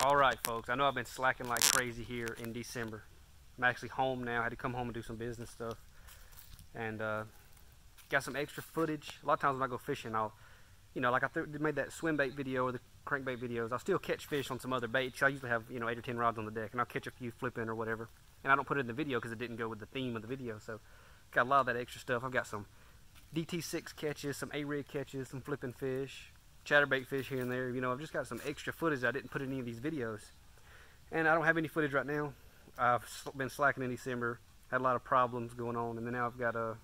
All right, folks, I know I've been slacking like crazy here in December. I'm actually home now. I had to come home and do some business stuff. And got some extra footage. A lot of times when I go fishing, I'll, you know, like I made that swim bait video or the crankbait videos, I'll still catch fish on some other baits. I usually have, you know, 8 or 10 rods on the deck, and I'll catch a few flipping or whatever. And I don't put it in the video because it didn't go with the theme of the video. So got a lot of that extra stuff. I've got some DT6 catches, some A-rig catches, some flipping fish, chatterbait fish here and there. You know, I've just got some extra footage I didn't put in any of these videos. And I don't have any footage right now. I've been slacking in December, had a lot of problems going on, and then now I've got a,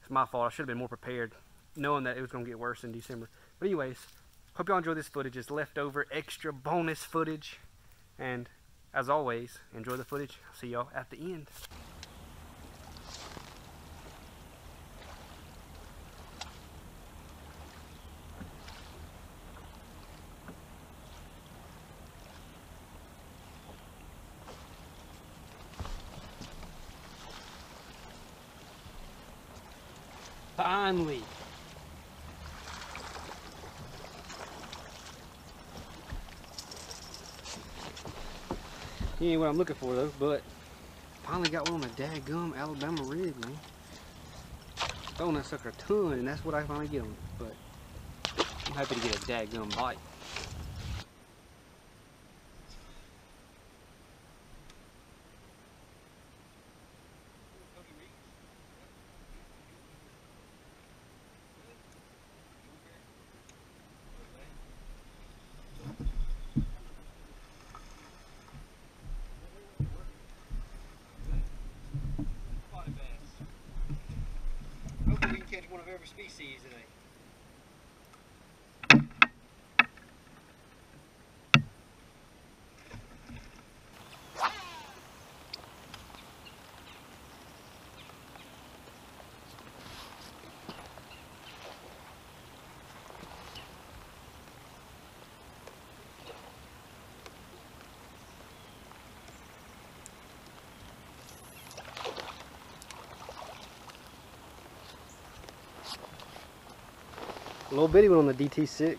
it's my fault, I should have been more prepared, knowing that it was going to get worse in December. But anyways, hope y'all enjoy this footage. It's leftover extra bonus footage, and as always, enjoy the footage. I'll see y'all at the end. Finally. He ain't what I'm looking for though, but finally got one on the daggum Alabama rig, man. Throwing that sucker a ton, and that's what I finally get on. But I'm happy to get a daggum bite. One of every species today. A little bitty one on the DT6.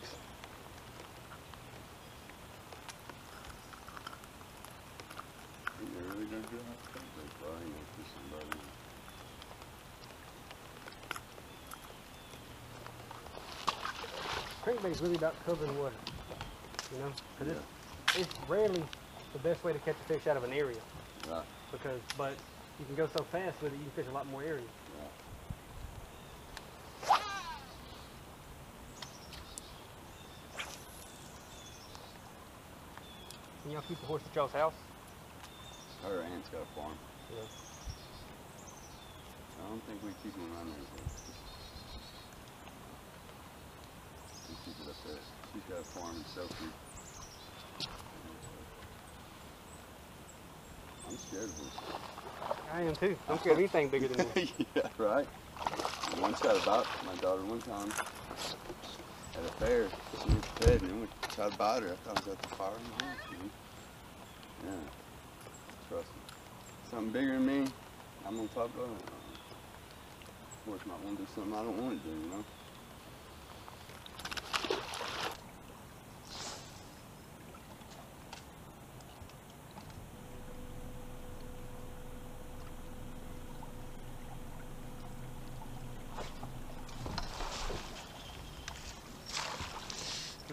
Crankbait's really about covering water, you know, because it's rarely the best way to catch a fish out of an area. Right. Because, but you can go so fast with it, you can fish a lot more areas. Right. Can y'all keep the horse at y'all's house? Her aunt's got a farm. Yeah. I don't think we keep him around there. We keep it up there. She's got a farm in Selfie. I'm scared of horses. I am too. I'm scared of anything bigger than this. Yeah, right? I once got a bite my daughter one time at a fair. She was fed and we tried to bite her. I thought I was at the fire in the house. Yeah, trust me. Something bigger than me, I'm gonna pop up. Of course, might want to do something I don't want to do, you know?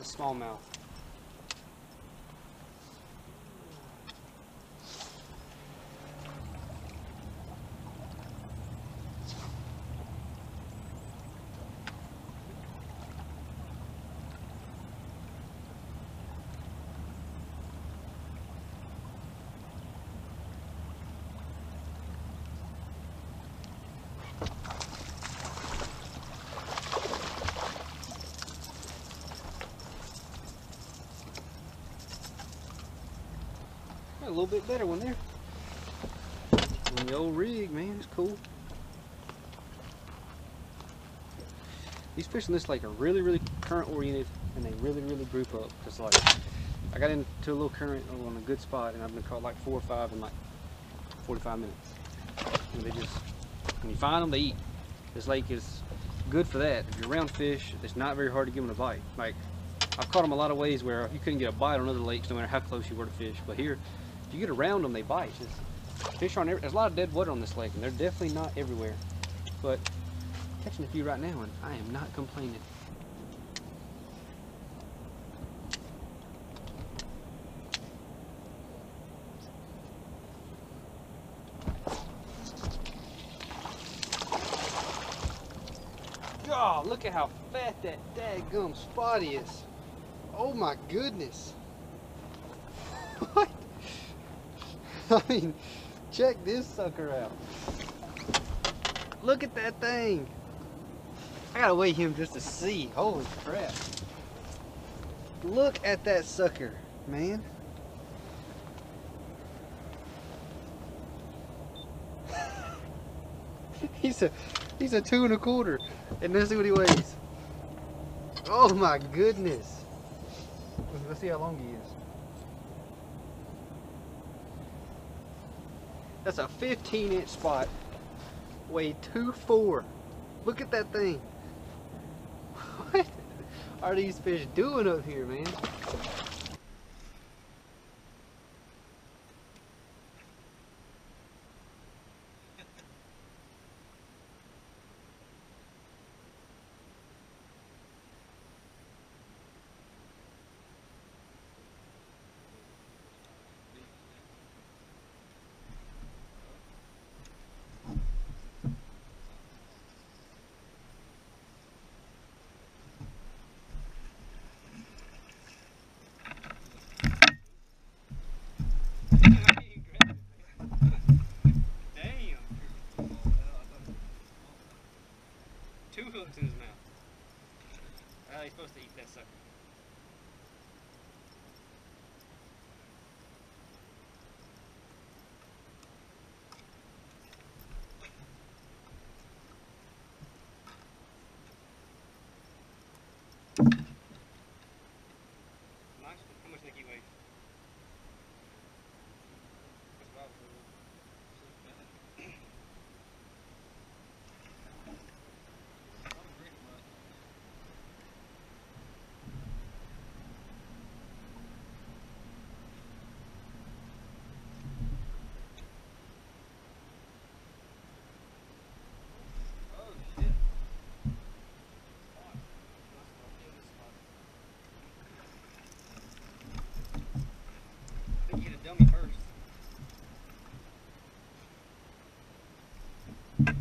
Smallmouth. A little bit better one there. On the old rig, man, it's cool. These fish in this lake are really, really current oriented, and they really, really group up. Cause like, I got into a little current on a good spot, and I've been caught like 4 or 5 in like 45 minutes. And they just, when you find them, they eat. This lake is good for that. If you're around fish, it's not very hard to give them a bite. Like, I've caught them a lot of ways where you couldn't get a bite on other lakes no matter how close you were to fish. But here, if you get around them, they bite. Fish aren't every, there's a lot of dead water on this lake, and they're definitely not everywhere. But I'm catching a few right now, and I am not complaining. God, look at how fat that daggum spot is. Oh my goodness. What? I mean, check this sucker out. Look at that thing. I gotta weigh him just to see. Holy crap. Look at that sucker, man. He's a 2 1/4, and let's see what he weighs. Oh my goodness. Let's see how long he is. That's a 15-inch spot. Weighed 2.4. Look at that thing. What are these fish doing up here, man? Hooks in his mouth. Well, he's supposed to eat that sucker. Nice. How much did he weigh? Dummy first. There's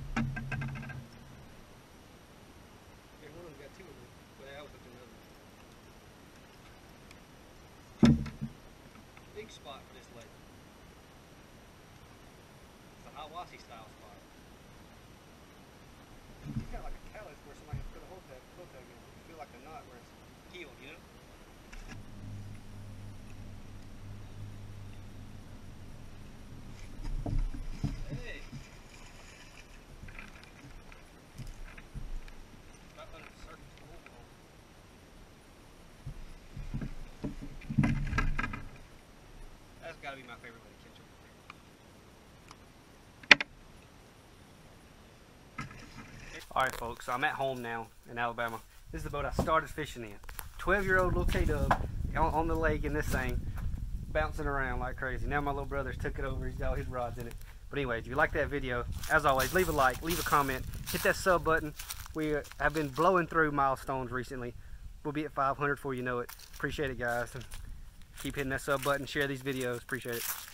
one of them got 2 of them, but I was up to another. Big spot for this lake. It's a Hiawassee style spot. It's kind of like a callus where somebody can put a hook tag in. You feel like a knot where it's healed, you know? That's gotta be my favorite way to catch them. Alright folks, so I'm at home now in Alabama. This is the boat I started fishing in. 12-year-old little K Dub on the lake in this thing, bouncing around like crazy. Now my little brother's took it over, he's got all his rods in it. But anyways, if you like that video, as always, leave a like, leave a comment, hit that sub button. We have been blowing through milestones recently. We'll be at 500 before you know it. Appreciate it, guys. Keep hitting that sub button, share these videos, appreciate it.